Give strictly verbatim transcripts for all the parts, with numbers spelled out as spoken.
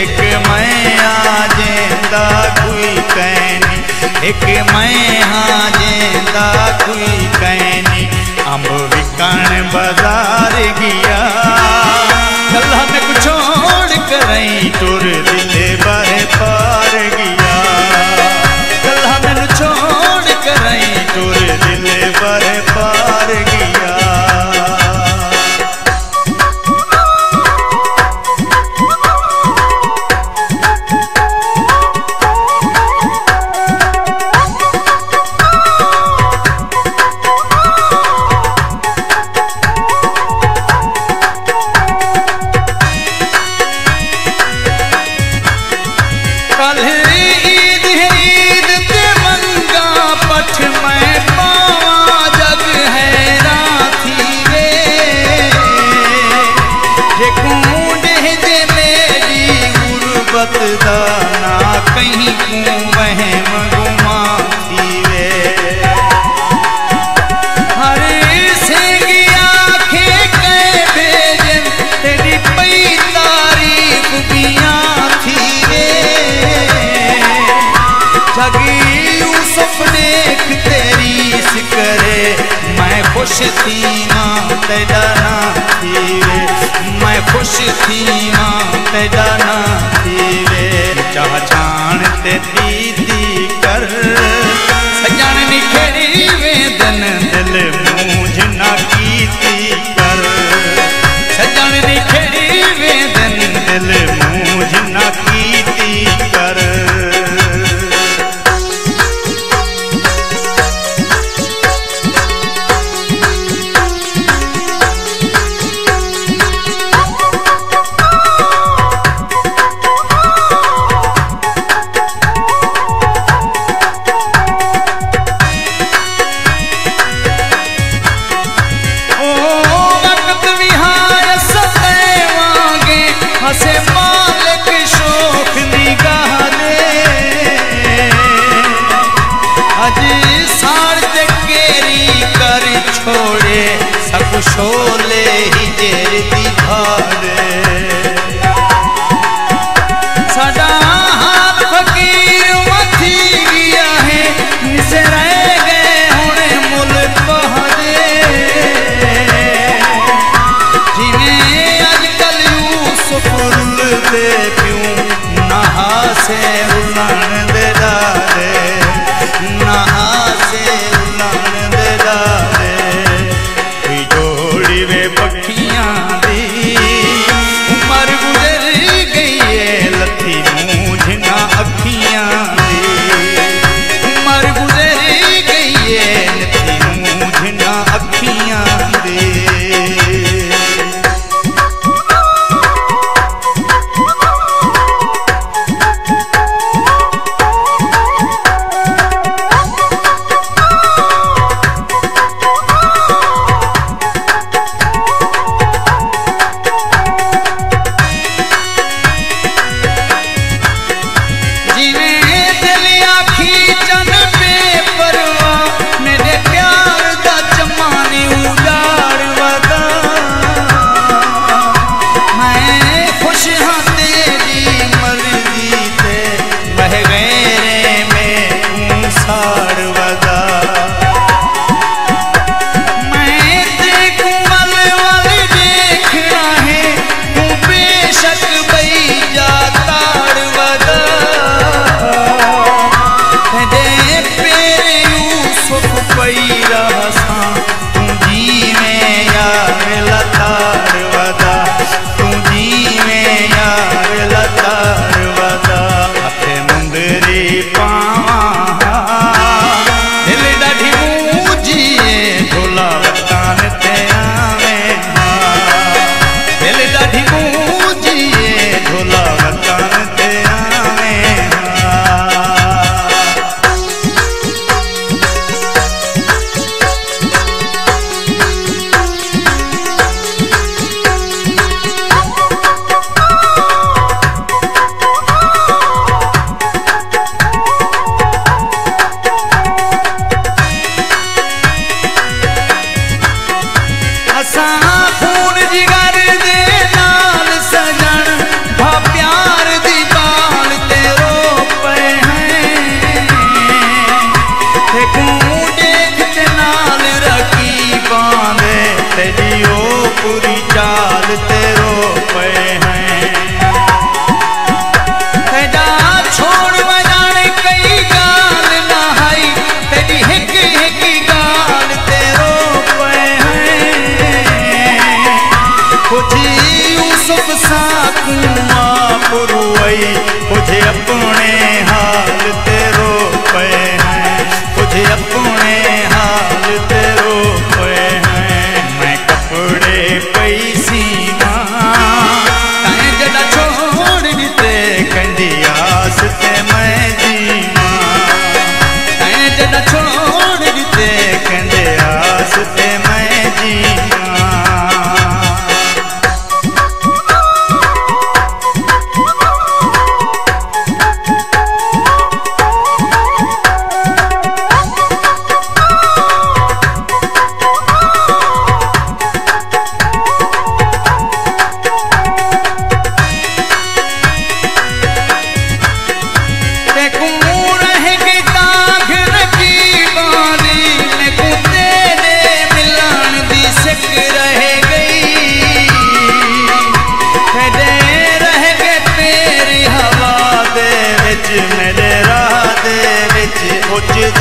एक मैं आजेंदा कोई कहनी, एक मैं आजेंदा कोई कहनी। अम्ब विकण बाजार गया गला में कुछ छोड़ करई तुर दिले बार पार गया गला में छोड़ करई तुर दिले बार पार गया।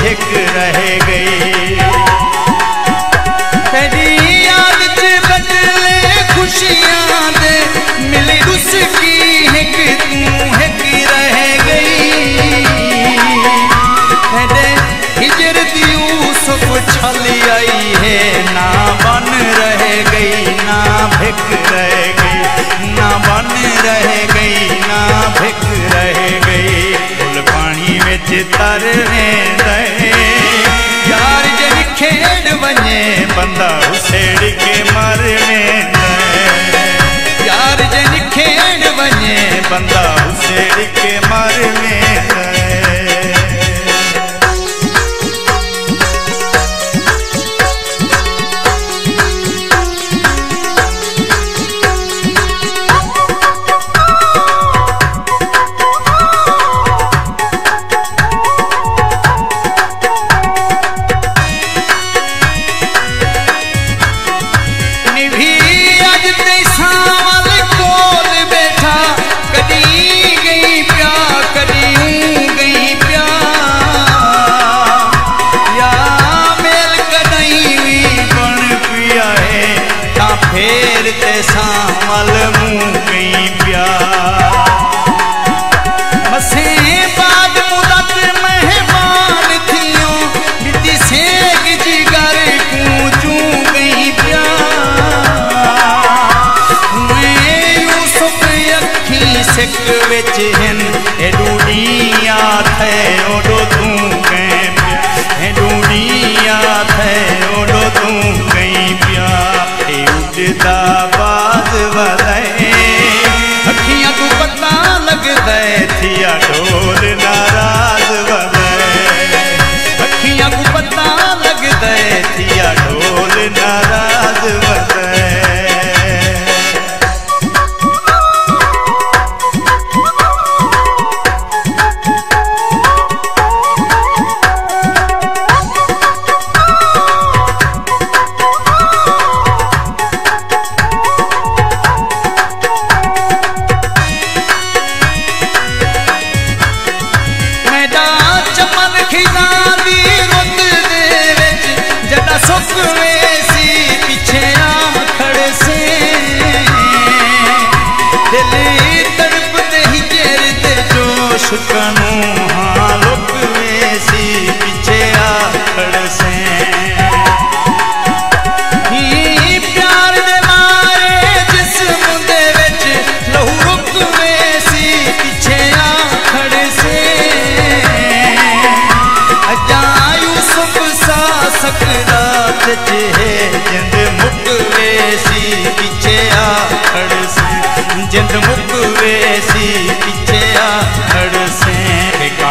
एक रह गई। तेरी याद से बदले खुशियाँ दे मिली उसकी एक तू एक रह गई। तेरे हिजरत यूसुफ छल आई है ना बन रह गई ना भिक रह गई ना बन रह गई ना भिक रह गई। पानी बिच तर यार जब खेड बने बंदा उसेड़ के मरने यार जब खेड बने बंदा उसेड़ के मरने।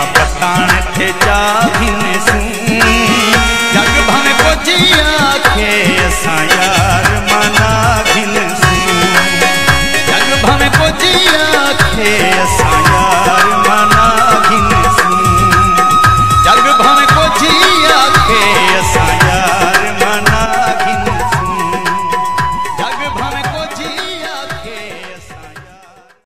पता न थे जा